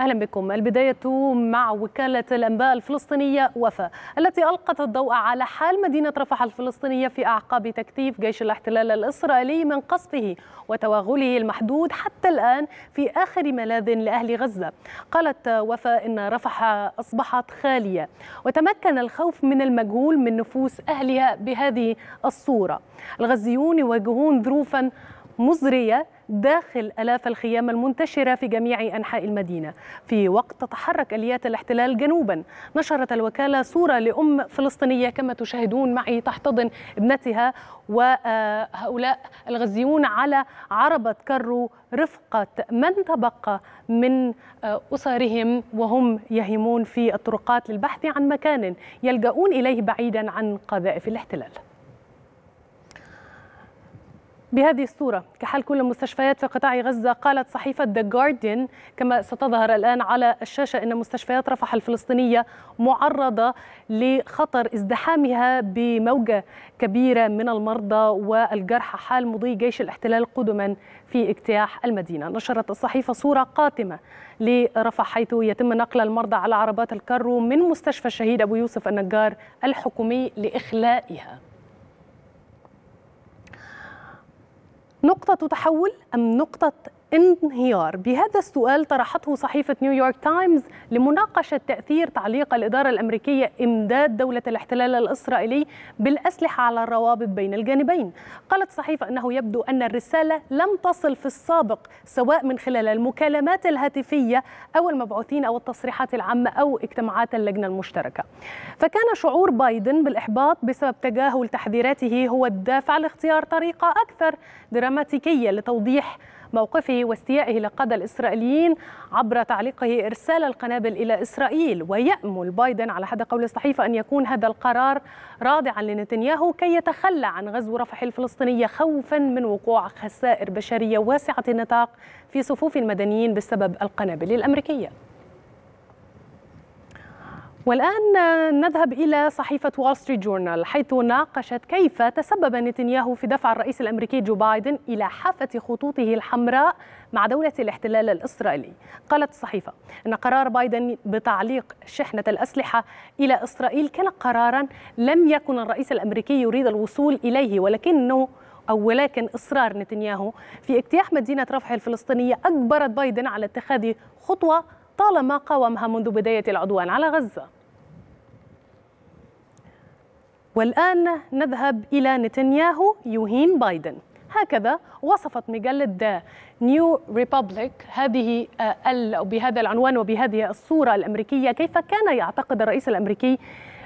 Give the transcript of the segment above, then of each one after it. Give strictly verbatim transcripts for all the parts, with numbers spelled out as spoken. أهلا بكم. البداية مع وكالة الأنباء الفلسطينية وفا التي ألقت الضوء على حال مدينة رفح الفلسطينية في أعقاب تكثيف جيش الاحتلال الإسرائيلي من قصفه وتوغله المحدود حتى الآن في آخر ملاذ لأهل غزة. قالت وفا إن رفح أصبحت خالية وتمكن الخوف من المجهول من نفوس أهلها بهذه الصورة. الغزيون يواجهون ظروفا مزرية داخل آلاف الخيام المنتشرة في جميع أنحاء المدينة في وقت تتحرك آليات الاحتلال جنوبا. نشرت الوكالة صورة لأم فلسطينية كما تشاهدون معي تحتضن ابنتها وهؤلاء الغزيون على عربة كرو رفقة من تبقى من أسرهم وهم يهيمون في الطرقات للبحث عن مكان يلجؤون إليه بعيدا عن قذائف الاحتلال. بهذه الصورة كحال كل المستشفيات في قطاع غزة. قالت صحيفة ذا غارديان كما ستظهر الآن على الشاشة أن مستشفيات رفح الفلسطينية معرضة لخطر ازدحامها بموجة كبيرة من المرضى والجرحى حال مضي جيش الاحتلال قدما في اجتياح المدينة. نشرت الصحيفة صورة قاتمة لرفح حيث يتم نقل المرضى على عربات الكرو من مستشفى الشهيد أبو يوسف النجار الحكومي لإخلائها. نقطة تحول أم نقطة انهيار؟ بهذا السؤال طرحته صحيفة نيويورك تايمز لمناقشة تأثير تعليق الإدارة الأمريكية إمداد دولة الاحتلال الإسرائيلي بالأسلحة على الروابط بين الجانبين. قالت الصحيفة أنه يبدو أن الرسالة لم تصل في السابق سواء من خلال المكالمات الهاتفية أو المبعوثين أو التصريحات العامة أو اجتماعات اللجنة المشتركة. فكان شعور بايدن بالإحباط بسبب تجاهل تحذيراته هو الدافع لاختيار طريقة أكثر دراماتيكية لتوضيح موقفه واستيائه لقادة الإسرائيليين عبر تعليقه إرسال القنابل إلى إسرائيل. ويأمل بايدن على حد قول الصحيفة أن يكون هذا القرار رادعا لنتنياهو كي يتخلى عن غزو رفح الفلسطينية خوفا من وقوع خسائر بشرية واسعة النطاق في صفوف المدنيين بسبب القنابل الأمريكية. والآن نذهب إلى صحيفة وول ستريت جورنال حيث ناقشت كيف تسبب نتنياهو في دفع الرئيس الأمريكي جو بايدن إلى حافة خطوطه الحمراء مع دولة الاحتلال الإسرائيلي. قالت الصحيفة أن قرار بايدن بتعليق شحنة الأسلحة إلى إسرائيل كان قراراً لم يكن الرئيس الأمريكي يريد الوصول إليه، ولكنه أو ولكن إصرار نتنياهو في اجتياح مدينة رفح الفلسطينية أجبرت بايدن على اتخاذ خطوة طالما قاومها منذ بداية العدوان على غزة. والآن نذهب إلى نتنياهو يهين بايدن. هكذا وصفت مجلة ذا نيو ريبوبليك هذه بهذا العنوان وبهذه الصورة الأمريكية كيف كان يعتقد الرئيس الأمريكي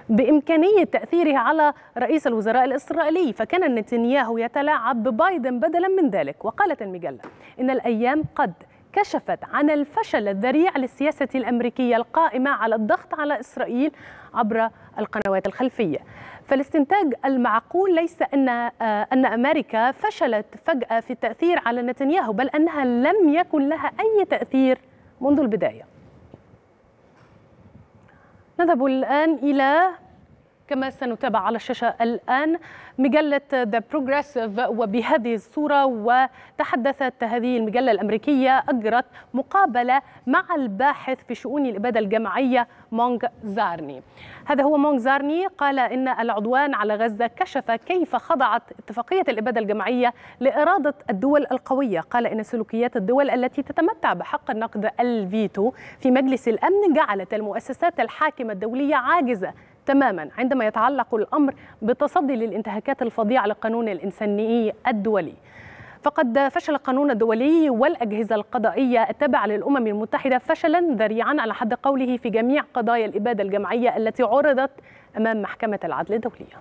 بإمكانية تأثيره على رئيس الوزراء الإسرائيلي، فكان نتنياهو يتلاعب ببايدن بدلا من ذلك. وقالت المجلة إن الأيام قد كشفت عن الفشل الذريع للسياسة الأمريكية القائمة على الضغط على إسرائيل عبر القنوات الخلفية. فالاستنتاج المعقول ليس أن أن أمريكا فشلت فجأة في التأثير على نتنياهو، بل أنها لم يكن لها أي تأثير منذ البداية. نذهب الآن إلى كما سنتابع على الشاشة الآن مجلة The Progressive وبهذه الصورة. وتحدثت هذه المجلة الأمريكية أجرت مقابلة مع الباحث في شؤون الإبادة الجماعية مونغ زارني. هذا هو مونغ زارني. قال إن العدوان على غزة كشف كيف خضعت اتفاقية الإبادة الجماعية لإرادة الدول القوية. قال إن سلوكيات الدول التي تتمتع بحق النقد الفيتو في مجلس الأمن جعلت المؤسسات الحاكمة الدولية عاجزة تماما عندما يتعلق الأمر بالتصدي للانتهاكات الفظيعة للقانون الإنساني الدولي. فقد فشل القانون الدولي والأجهزة القضائية التابعة للأمم المتحدة فشلا ذريعا على حد قوله في جميع قضايا الإبادة الجماعية التي عرضت أمام محكمة العدل الدولية.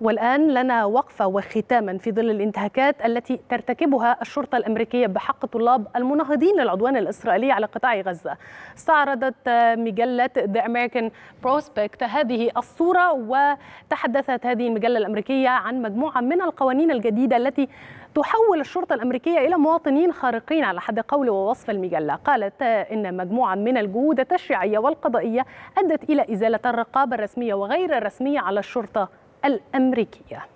والآن لنا وقفة وختاما في ظل الانتهاكات التي ترتكبها الشرطة الأمريكية بحق طلاب المناهضين للعدوان الإسرائيلي على قطاع غزة. استعرضت مجلة The American Prospect هذه الصورة وتحدثت هذه المجلة الأمريكية عن مجموعة من القوانين الجديدة التي تحول الشرطة الأمريكية إلى مواطنين خارقين على حد قول ووصف المجلة. قالت إن مجموعة من الجهود التشريعية والقضائية أدت إلى إزالة الرقابة الرسمية وغير الرسمية على الشرطة الأمريكية.